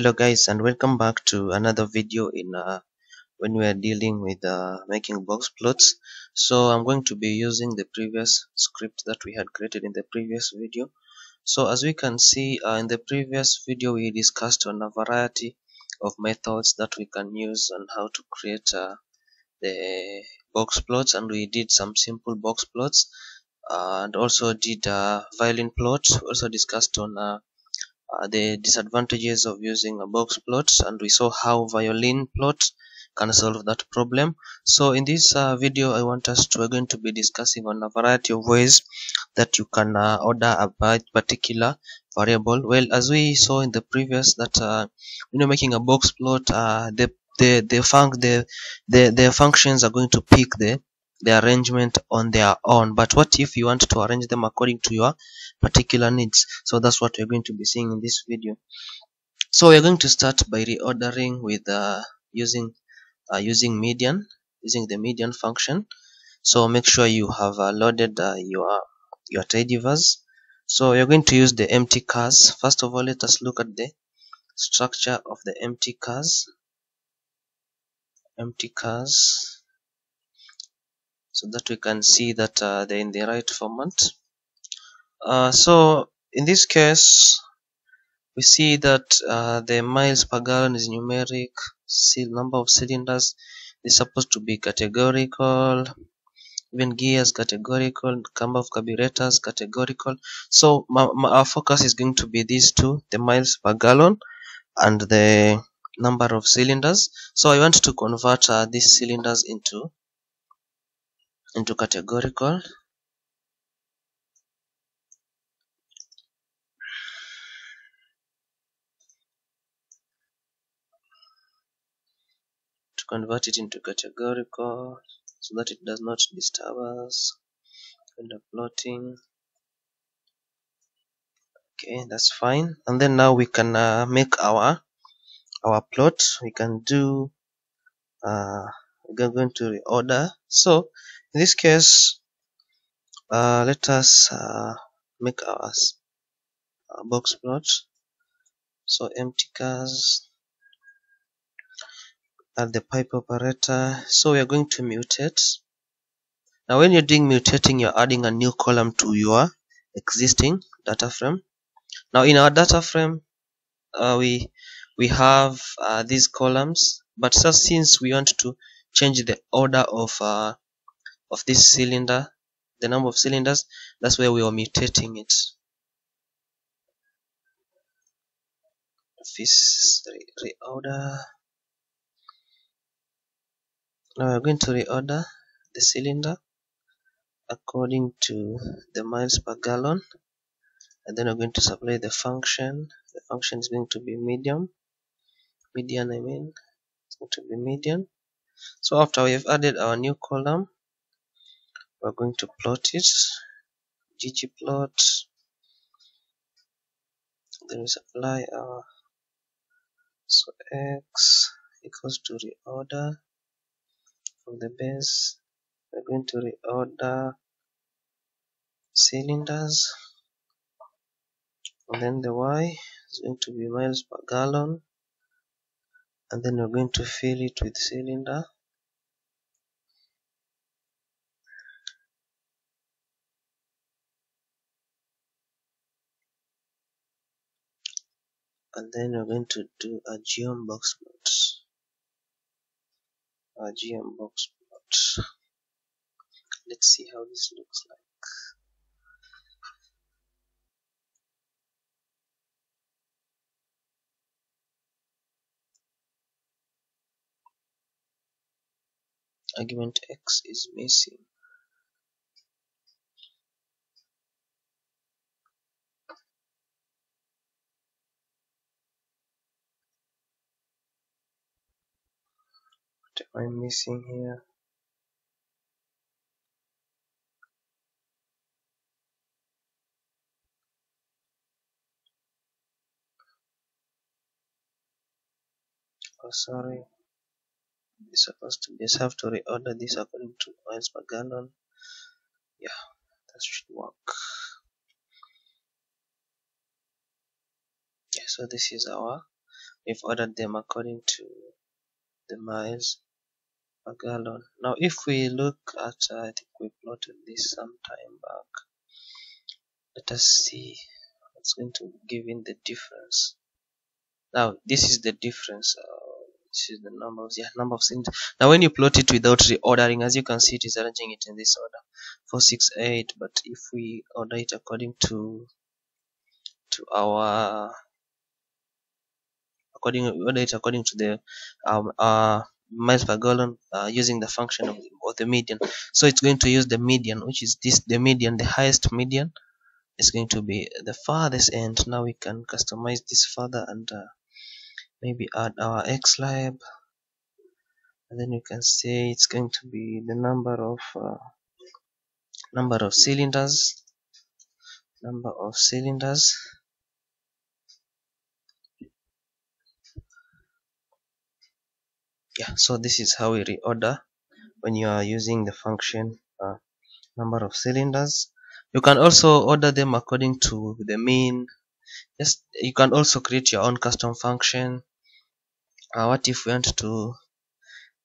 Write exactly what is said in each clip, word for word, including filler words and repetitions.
Hello guys, and welcome back to another video in uh, when we are dealing with uh, making box plots. So I'm going to be using the previous script that we had created in the previous video. So as we can see, uh, in the previous video we discussed on a variety of methods that we can use on how to create uh, the box plots, and we did some simple box plots uh, and also did a violin plot. We also discussed on uh, Uh, the disadvantages of using a box plot, and we saw how violin plot can solve that problem. So in this uh, video I want us to we're going to be discussing on a variety of ways that you can uh, order a particular variable. Well, as we saw in the previous, that uh, you know, making a box plot, uh, the the the func the the the functions are going to pick the the arrangement on their own. But what if you want to arrange them according to your particular needs? So that's what we're going to be seeing in this video. So we're going to start by reordering with uh, using uh, using median, using the median function. So make sure you have uh, loaded uh, your your tidyverse. So you're going to use the empty cars. First of all, let us look at the structure of the empty cars. Empty cars. So that we can see that uh, they're in the right format. Uh, so in this case, we see that uh, the miles per gallon is numeric, number of cylinders is supposed to be categorical, even gears categorical, number of carburetors categorical. So my, my, our focus is going to be these two, the miles per gallon and the number of cylinders. So I want to convert uh, these cylinders into into categorical. To convert it into categorical so that it does not disturb us when the plotting. Okay, that's fine. And then now we can uh, make our our plot. We can do uh, we're going to reorder. So in this case, uh, let us uh, make our uh, box plot. So empty cars, add the pipe operator. So we are going to mutate. Now when you're doing mutating, you're adding a new column to your existing data frame. Now in our data frame, uh, we we have uh, these columns, but so since we want to change the order of uh, of this cylinder, the number of cylinders, that's where we are mutating it. This re reorder. Now we're going to reorder the cylinder according to the miles per gallon, and then we're going to supply the function. The function is going to be median. Median, I mean, it's going to be median. So after we've added our new column, we're going to plot it, ggplot. Then we supply our, so x equals to reorder from the base. We're going to reorder cylinders, and then the y is going to be miles per gallon, and then we're going to fill it with cylinder. And then we're going to do a geom box plot. A geom box plot. Let's see how this looks like. Argument X is missing. What am I missing here? Oh, sorry. It's supposed to be, just have to reorder this according to miles per gallon. Yeah, that should work. Yeah, so this is our We've ordered them according to the miles per gallon. Now if we look at, uh, I think we plotted this some time back. Let us see. It's going to give in the difference. Now this is the difference. Uh, this is the number of, yeah, number of things. Now when you plot it without reordering, as you can see, it is arranging it in this order, four six eight. But if we order it according to to our according order it according to the um uh miles per gallon, uh, using the function of the, of the median. So it's going to use the median, which is this, the median, the highest median is going to be the farthest end. Now we can customize this further and uh, maybe add our xlib, and then you can say it's going to be the number of uh, number of cylinders number of cylinders yeah. So this is how we reorder when you are using the function uh, number of cylinders. You can also order them according to the mean. Yes, you can also create your own custom function. Uh, what if we want to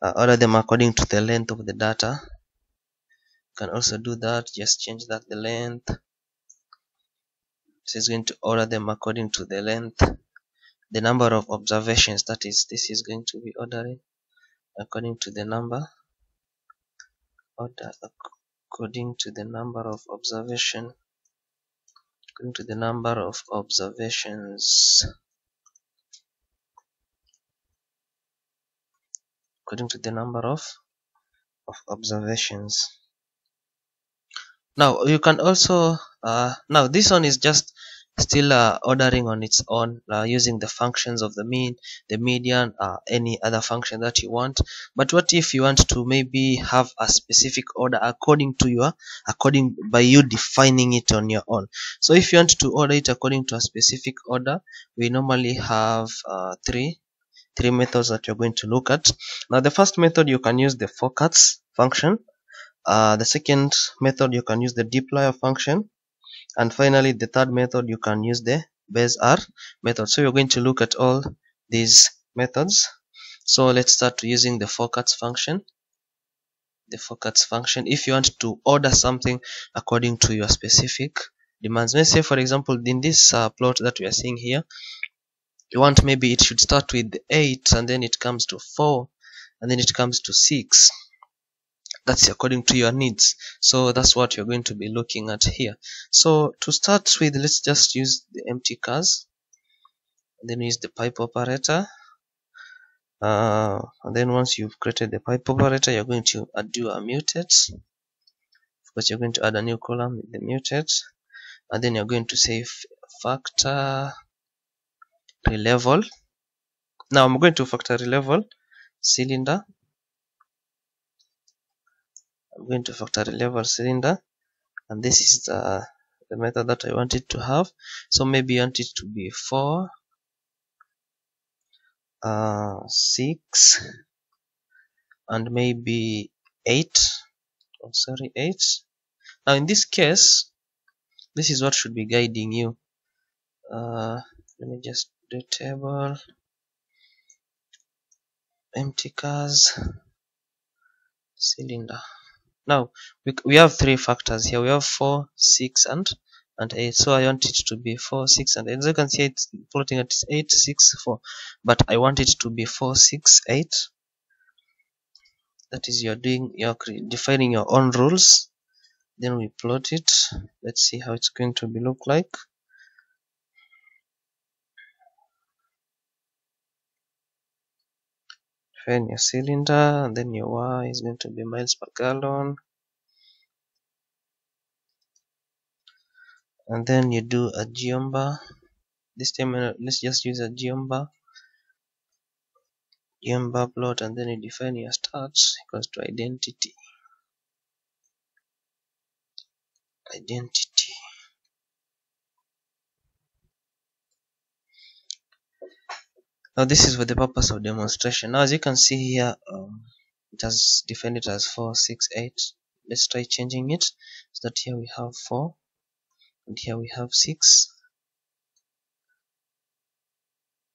uh, order them according to the length of the data? You can also do that. Just change that, the length. This is going to order them according to the length. The number of observations, that is, this is going to be ordering according to the number. Order according to the number of observation. According to the number of observations. According to the number of, of observations. Now you can also uh, now this one is just still uh, ordering on its own, uh, using the functions of the mean, the median, uh, any other function that you want. But what if you want to maybe have a specific order according to your according by you defining it on your own? So if you want to order it according to a specific order, we normally have uh, three three methods that you're going to look at. Now the first method, you can use the forcats function. Uh, the second method, you can use the dplyr function, and finally the third method, you can use the base R method. So you're going to look at all these methods. So let's start using the forcats function. The forcats function, if you want to order something according to your specific demands, let's say for example in this uh, plot that we are seeing here, you want maybe it should start with eight, and then it comes to four, and then it comes to six. That's according to your needs. So that's what you're going to be looking at here. So to start with, let's just use the empty cars, and then use the pipe operator. Uh, and then once you've created the pipe operator, you're going to do a mutate. Of course, you're going to add a new column with the mutate, and then you're going to say factor relevel. Now I'm going to factor relevel cylinder. I'm going to factor relevel cylinder, and this is the, the method that I want it to have. So maybe I want it to be four, uh, six, and maybe eight. Oh, sorry, eight. Now in this case, this is what should be guiding you. Uh, let me just do table, empty cars, cylinder. Now we, we have three factors here. We have four, six, and and eight. So I want it to be four, six, and eight. As you can see, it's plotting at eight, six, four. But I want it to be four, six, eight. That is, you're doing, you're defining your own rules. Then we plot it. Let's see how it's going to be look like. Define your cylinder, and then your Y is going to be miles per gallon, and then you do a geomba. This time let's just use a geomba geomba plot, and then you define your start equals to identity identity Now this is for the purpose of demonstration. Now as you can see here, um, it has defined it as four, six, eight. Let's try changing it so that here we have four, and here we have six,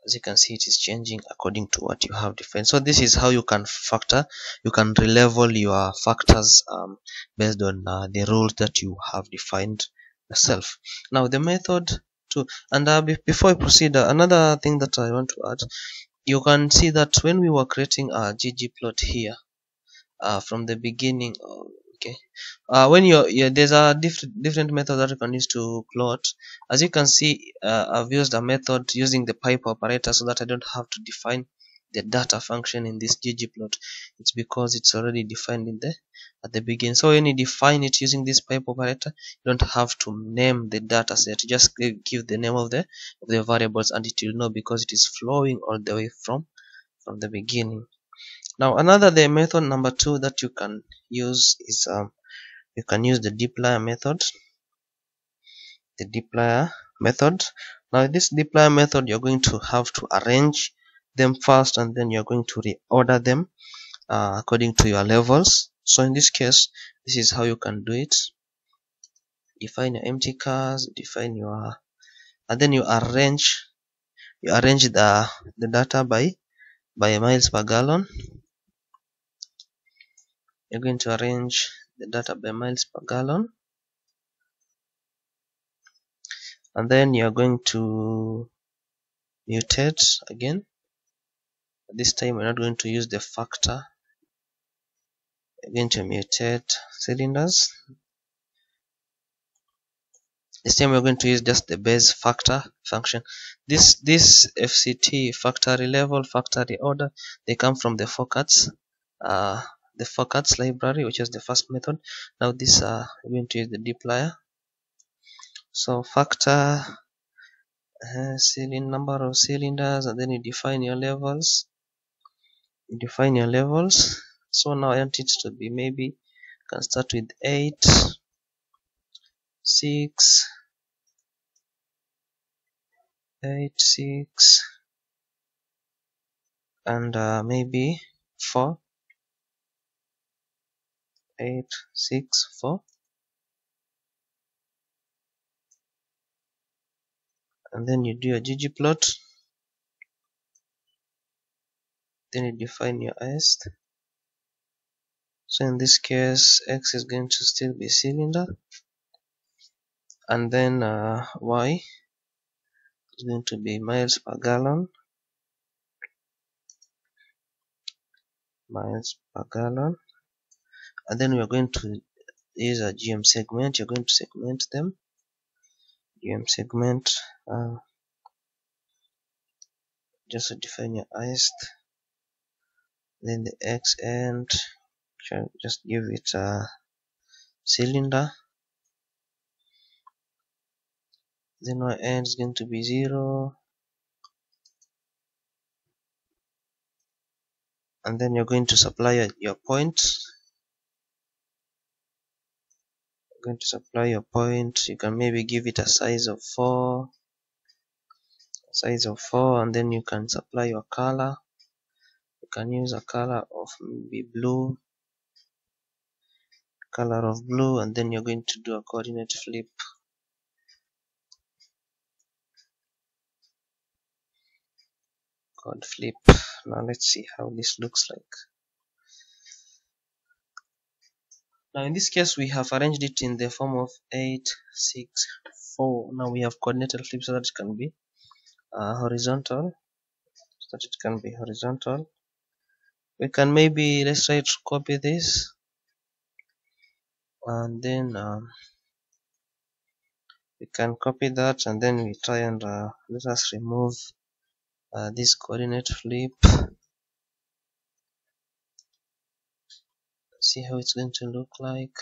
As you can see, it is changing according to what you have defined. So this is how you can factor, you can relevel your factors um, based on uh, the rules that you have defined yourself. Now the method too, and uh, before I proceed, uh, another thing that I want to add, you can see that when we were creating our ggplot here uh, from the beginning, okay, uh, when you're, yeah, there's a different different method that you can use to plot. As you can see, uh, I've used a method using the pipe operator so that I don't have to define the data function in this ggplot. It's because it's already defined in the at the beginning. So when you define it using this pipe operator, you don't have to name the data set. You just give the name of the of the variables and it will know because it is flowing all the way from from the beginning. Now another the method number two that you can use is um, you can use the dplyr method. The dplyr method. Now this dplyr method, you're going to have to arrange them first and then you're going to reorder them uh, according to your levels. So in this case, this is how you can do it. Define your empty cars, define your, and then you arrange you arrange the the data by by miles per gallon. You're going to arrange the data by miles per gallon, and then you're going to mutate again. This time we're not going to use the factor. We're going to mutate cylinders. This time we're going to use just the base factor function. This this F C T, factory level, factory order, they come from the forkats. Uh, the forkats library, which is the first method. Now this uh, we're going to use the dplyr. So factor uh, cylinder, number of cylinders, and then you define your levels. You define your levels. So now I want it to be, maybe you can start with eight, six, eight, six, and uh, maybe four, eight, six, four, and then you do a ggplot, then you define your S. So in this case, X is going to still be cylinder, and then uh, Y is going to be miles per gallon, miles per gallon, and then we are going to use a G M segment. You're going to segment them, G M segment, uh, just to define your ist, then the X end. Just give it a cylinder. Then my end is going to be zero, and then you're going to supply your point. You're going to supply your point. You can maybe give it a size of four, a size of four, and then you can supply your color. You can use a color of maybe blue. Color of blue, and then you're going to do a coordinate flip. Code flip. Now let's see how this looks like. Now in this case, we have arranged it in the form of eight, six, four. Now we have coordinated flip so that it can be uh, horizontal. So that it can be horizontal. We can maybe, let's try to copy this. And then um, we can copy that, and then we try and uh, let us remove uh, this coordinate flip. See how it's going to look like.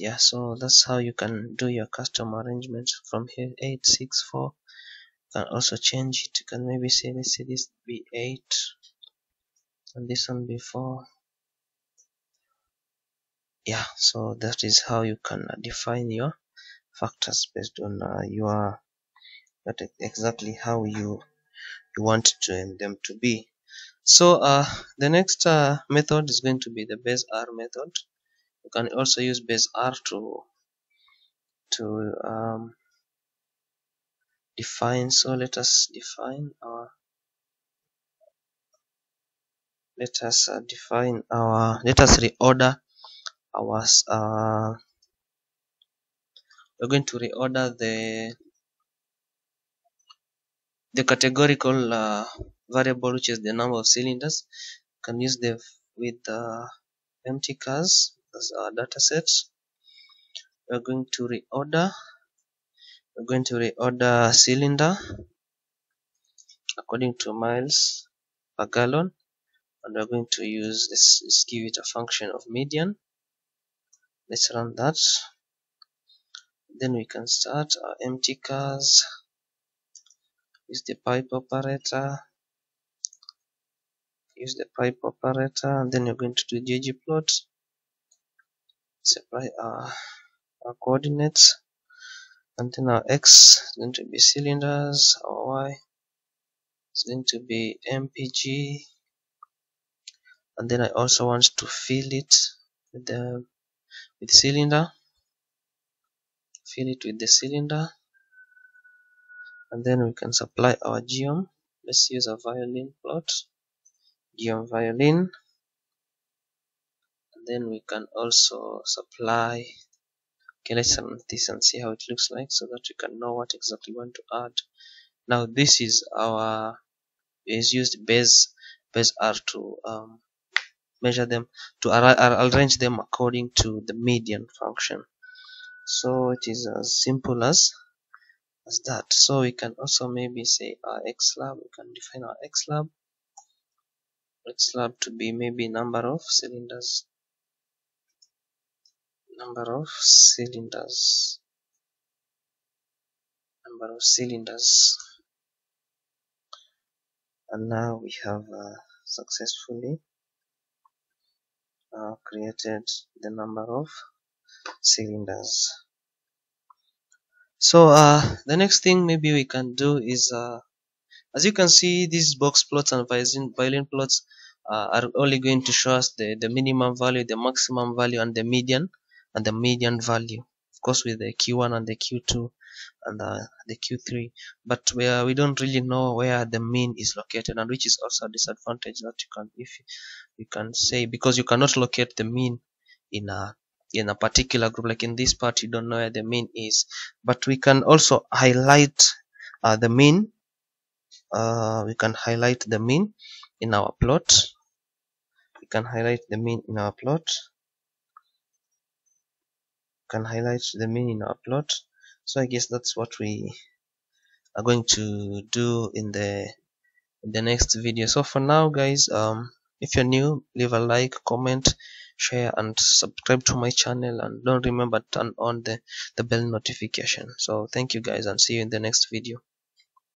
Yeah, so that's how you can do your custom arrangement from here. eight, six, four. You can also change it. You can maybe say, let's say this be eight, and this one be four. Yeah, so that is how you can define your factors based on uh, your, not exactly how you you want to, them to be. So uh, the next uh, method is going to be the base R method. You can also use base R to to um, define. So let us define our let us uh, define our let us reorder our uh, we're going to reorder the the categorical uh, variable, which is the number of cylinders. You can use the with uh, empty cars as our data set. We're going to reorder we're going to reorder cylinder according to miles per gallon, and we're going to use this. Let's give it a function of median. Let's run that. Then we can start our empty cars. Use the pipe operator. Use the pipe operator, and then you're going to do ggplot. Supply our, our coordinates, and then our x is going to be cylinders, our y is going to be mpg, and then I also want to fill it with the with cylinder. Fill it with the cylinder, and then we can supply our geom. Let's use a violin plot. Geom violin, and then we can also supply. Okay, let's run this and see how it looks like, so that you can know what exactly you want to add. Now this is our is used base base R to um, measure them, to ar arrange them according to the median function. So it is as simple as as that. So we can also maybe say our xlab. We can define our xlab. Xlab to be maybe number of cylinders number of cylinders number of cylinders and now we have uh, successfully uh, created the number of cylinders. So uh, the next thing maybe we can do is uh, as you can see, these box plots and violin plots uh, are only going to show us the, the minimum value, the maximum value, and the median, and the median value. Of course, with the Q one and the Q two and uh, the Q three. But where we don't really know where the mean is located, and which is also a disadvantage that you can, if you can say, because you cannot locate the mean in a in a particular group. Like in this part, you don't know where the mean is. But we can also highlight uh, the mean. Uh, we can highlight the mean in our plot. We can highlight the mean in our plot. We can highlight the mean in our plot. So I guess that's what we are going to do in the in the next video. So for now, guys, um, if you're new, leave a like, comment, share, and subscribe to my channel. And don't remember turn on the the bell notification. So thank you, guys, and see you in the next video.